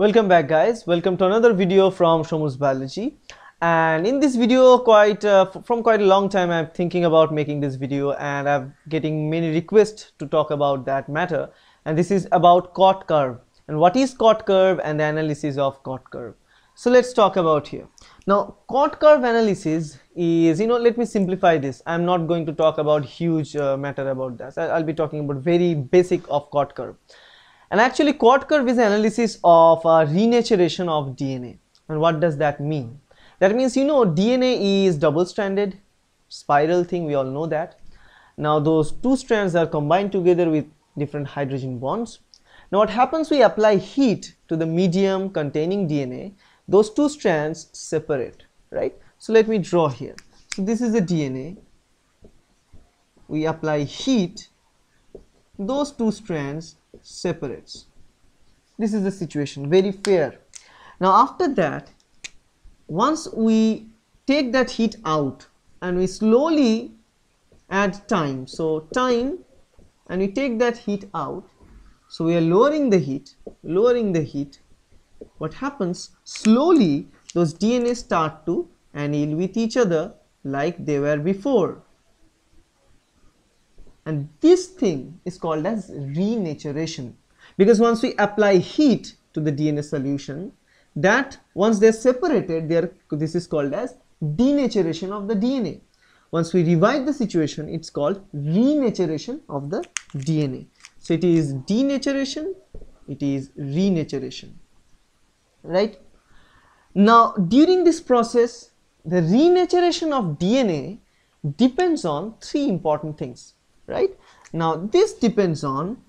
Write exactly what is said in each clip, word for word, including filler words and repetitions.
Welcome back guys, welcome to another video from Shomu's Biology. And in this video, quite uh, from quite a long time I'm thinking about making this video, and I'm getting many requests to talk about that matter. And this is about Cot curve, and what is Cot curve and the analysis of Cot curve. So let's talk about here. Now Cot curve analysis is, you know, let me simplify this. I'm not going to talk about huge uh, matter about this. I'll be talking about very basic of Cot curve. And actually Cot curve is analysis of uh, renaturation of D N A. And what does that mean? That means, you know, D N A is double stranded spiral thing, we all know that. Now those two strands are combined together with different hydrogen bonds. Now what happens, we apply heat to the medium containing D N A, those two strands separate, right? So let me draw here. So this is the D N A, we apply heat, those two strands separates. This is the situation, very fair. Now after that, once we take that heat out and we slowly add time, so time, and we take that heat out, so we are lowering the heat, lowering the heat, what happens, slowly those D N A start to anneal with each other like they were before. And this thing is called as renaturation, because once we apply heat to the D N A solution, that once they are separated, they are, this is called as denaturation of the D N A. Once we revive the situation, it's called renaturation of the D N A. So it is denaturation, it is renaturation, right? Now during this process, the renaturation of D N A depends on three important things. Right? Now this depends on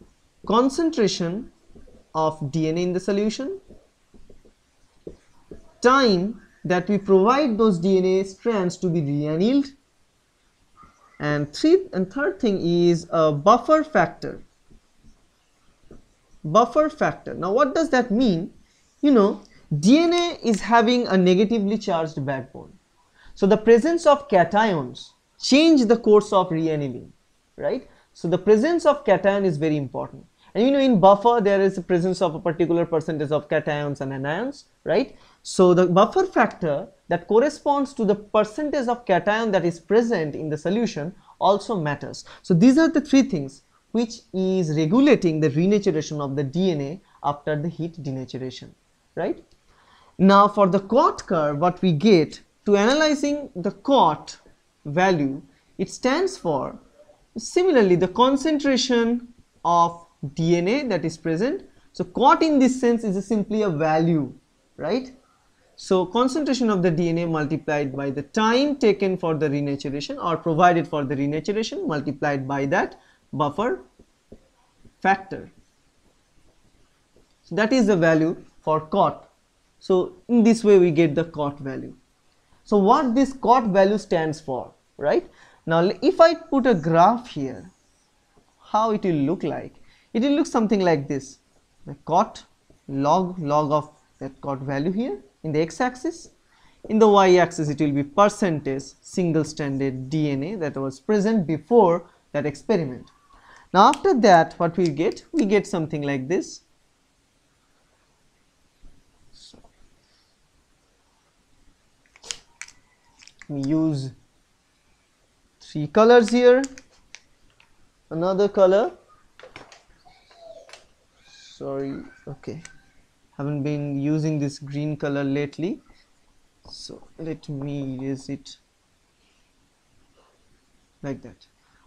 concentration of D N A in the solution, time that we provide those D N A strands to be reannealed, and three and third thing is a buffer factor. Buffer factor. Now what does that mean? You know, D N A is having a negatively charged backbone. So the presence of cations change the course of reannealing. Right? So the presence of cation is very important, and you know in buffer there is a presence of a particular percentage of cations and anions, right? So the buffer factor that corresponds to the percentage of cation that is present in the solution also matters. So these are the three things which is regulating the renaturation of the D N A after the heat denaturation, right? Now for the Cot curve, what we get to analyzing the Cot value, it stands for similarly the concentration of D N A that is present. So Cot in this sense is a simply a value, right? So concentration of the D N A multiplied by the time taken for the renaturation or provided for the renaturation multiplied by that buffer factor. So that is the value for Cot. So in this way we get the Cot value. So what this Cot value stands for, right? Now if I put a graph here, how it will look like? It will look something like this, the Cot log, log of that Cot value here in the x-axis, in the y-axis it will be percentage single stranded D N A that was present before that experiment. Now after that what we get, we get something like this. We use three colors here, another color, sorry, okay, haven't been using this green color lately, so let me erase it like that.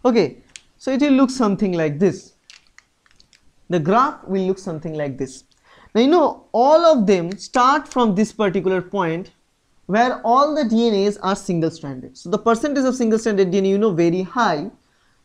Okay, so it will look something like this, the graph will look something like this. Now you know all of them start from this particular point where all the D N As are single stranded. So the percentage of single stranded D N A, you know, very high.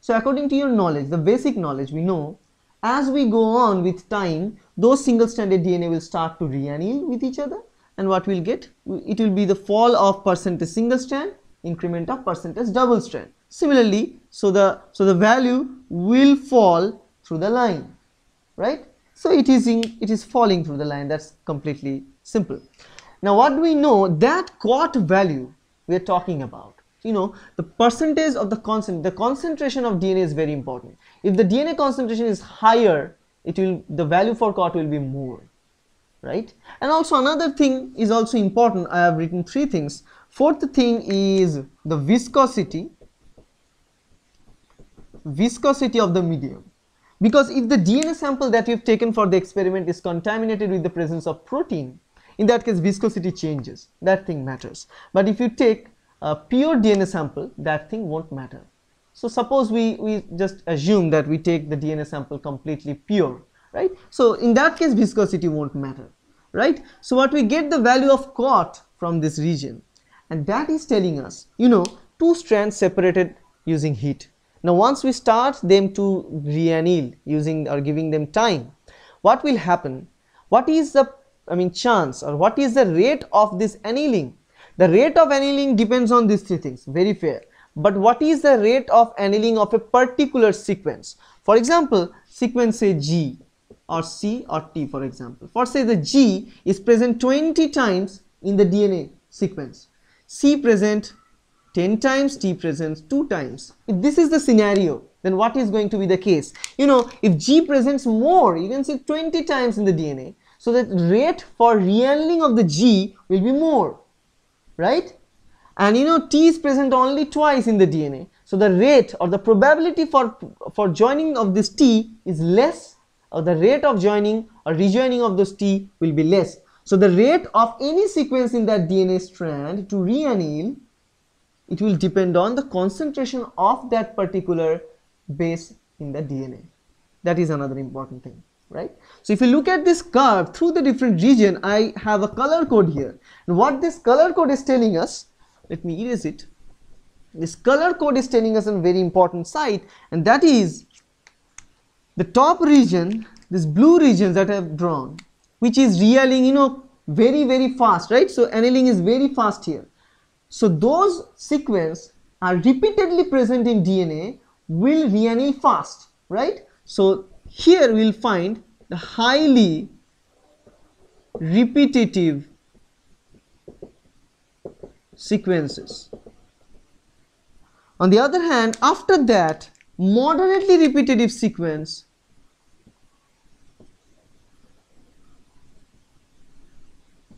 So according to your knowledge, the basic knowledge we know, as we go on with time, those single stranded D N A will start to reanneal with each other, and what we'll get, it will be the fall of percentage single strand, increment of percentage double strand. Similarly, so the, so the value will fall through the line, right? So it is, in, it is falling through the line, that's completely simple. Now what do we know, that Cot value we are talking about, you know, the percentage of the constant, the concentration of D N A is very important. If the D N A concentration is higher, it will, the value for Cot will be more, right? And also another thing is also important. I have written three things. Fourth thing is the viscosity, viscosity of the medium, because if the D N A sample that you have taken for the experiment is contaminated with the presence of protein, in that case viscosity changes, that thing matters. But if you take a pure D N A sample, that thing won't matter. So suppose we, we just assume that we take the D N A sample completely pure, right? So in that case viscosity won't matter, right? So what we get the value of Cot from this region, and that is telling us, you know, two strands separated using heat. Now once we start them to reanneal using or giving them time, what will happen? What is the, I mean, chance, or what is the rate of this annealing? The rate of annealing depends on these three things, very fair. But what is the rate of annealing of a particular sequence? For example, sequence say G or C or T, for example. For say the G is present twenty times in the D N A sequence, C present ten times, T present two times. If this is the scenario, then what is going to be the case? You know, if G presents more, you can say twenty times in the D N A, so that rate for reannealing of the G will be more, right? And you know, T is present only twice in the D N A, so the rate or the probability for, for joining of this T is less, or the rate of joining or rejoining of those T will be less. So the rate of any sequence in that D N A strand to reanneal, it will depend on the concentration of that particular base in the D N A. That is another important thing, right? So if you look at this curve through the different region, I have a color code here, and what this color code is telling us, let me erase it. This color code is telling us a very important site, and that is the top region, this blue region that I have drawn, which is reannealing, you know, very, very fast, right? So annealing is very fast here. So those sequences are repeatedly present in D N A will reanneal fast, right? So here we will find the highly repetitive sequences. On the other hand, after that, moderately repetitive sequence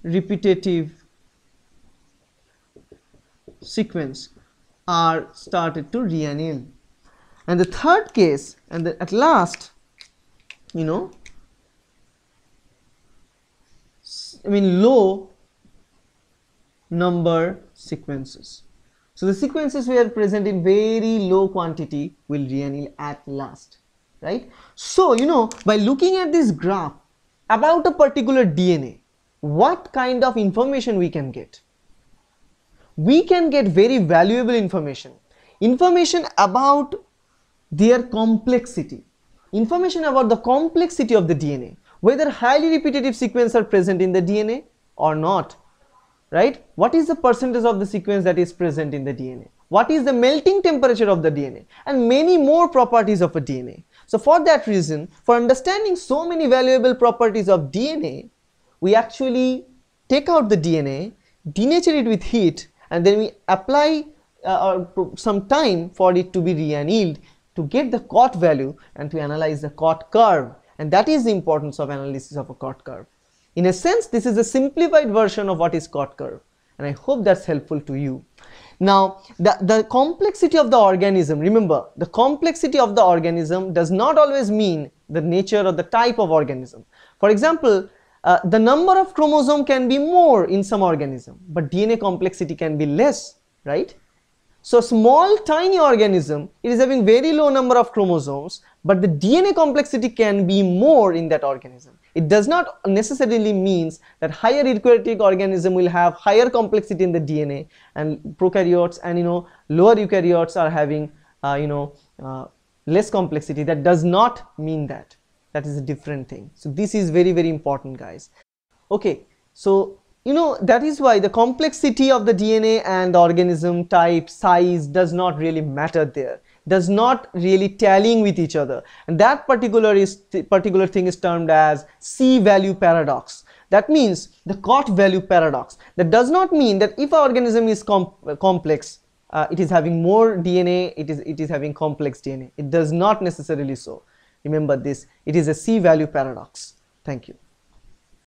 repetitive sequence are started to reanneal. And the third case, and the, at last, you know, I mean low number sequences. So the sequences were present in very low quantity will reanneal at last, right? So you know, by looking at this graph about a particular D N A, what kind of information we can get? We can get very valuable information, information about their complexity, information about the complexity of the D N A, whether highly repetitive sequences are present in the D N A or not, right? What is the percentage of the sequence that is present in the D N A? What is the melting temperature of the D N A? And many more properties of a D N A. So for that reason, for understanding so many valuable properties of D N A, we actually take out the D N A, denature it with heat, and then we apply uh, or some time for it to be reannealed to get the Cot value and to analyze the Cot curve. And that is the importance of analysis of a Cot curve. In a sense, this is a simplified version of what is Cot curve, and I hope that's helpful to you. Now, the, the complexity of the organism, remember, the complexity of the organism does not always mean the nature or the type of organism. For example, uh, the number of chromosomes can be more in some organism, but D N A complexity can be less, right? So small tiny organism, it is having very low number of chromosomes, but the D N A complexity can be more in that organism. It does not necessarily means that higher eukaryotic organism will have higher complexity in the D N A, and prokaryotes and you know lower eukaryotes are having uh, you know uh, less complexity. That does not mean that. That is a different thing. So this is very, very important, guys. Okay, so you know that is why the complexity of the D N A and the organism type, size does not really matter there. Does not really tallying with each other, and that particular is th particular thing is termed as C value paradox. That means the Cot value paradox. That does not mean that if an organism is com complex, uh, it is having more D N A, it is it is having complex D N A. It does not necessarily so. Remember this. It is a C value paradox. Thank you.